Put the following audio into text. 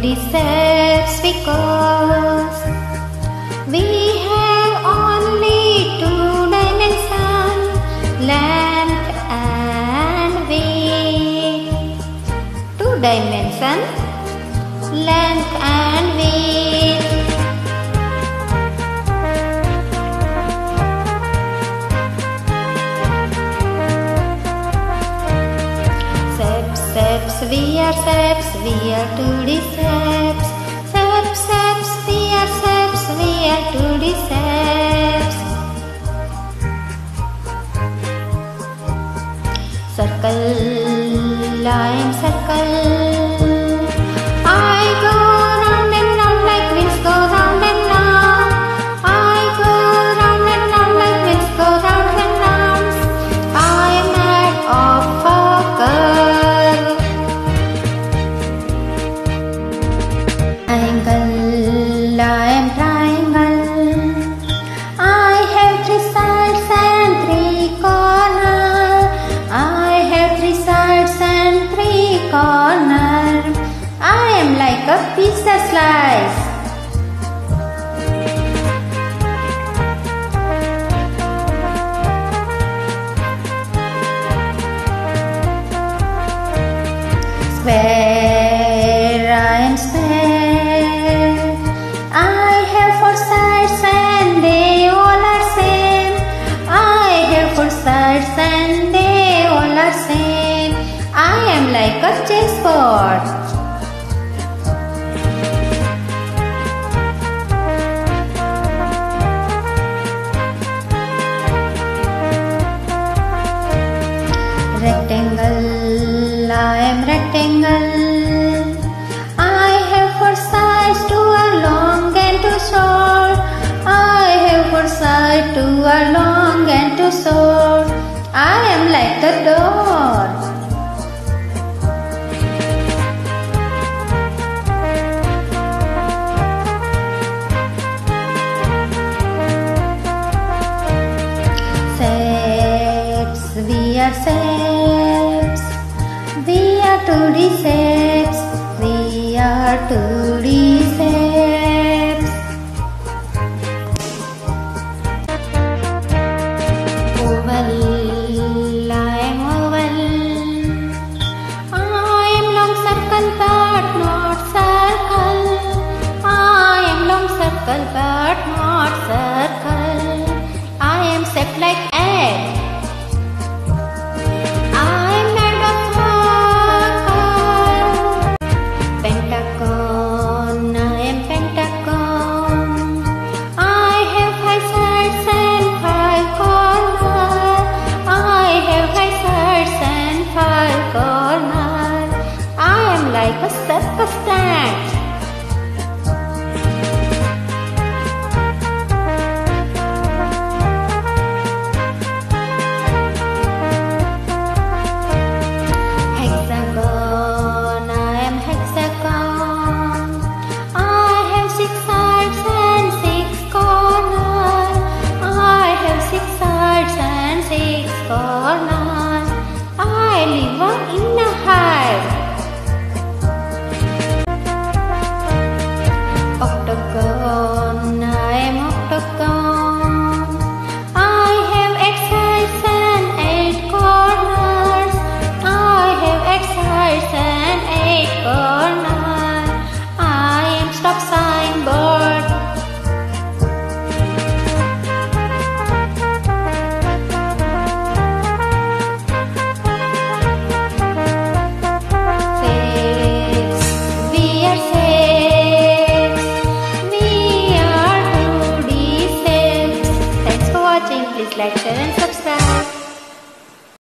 deserves, because we have only two dimensions, length and width. Two dimensions, length and width. Shapes, we are 2D shapes. Shapes, we are 2D shapes. Circle, line, circle. I go round and round like winds go round and round. I go round and round like winds go round and round. I am made of a curve. I am triangle. I have three sides and three corners. I have three sides and three corners. I am like a pizza slice. Square, I am square. I have four sides and they all are same. I have four sides and they all are same. I am like a chessboard. Rectangle, I am rectangle. I have four sides, two are long and two short. I have four sides, two are long and two short. I am like the door. Shapes, we are 2D shapes. Oval, I am oval. I am long circle but not circle. I am long circle but not circle. I am shaped like